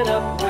Up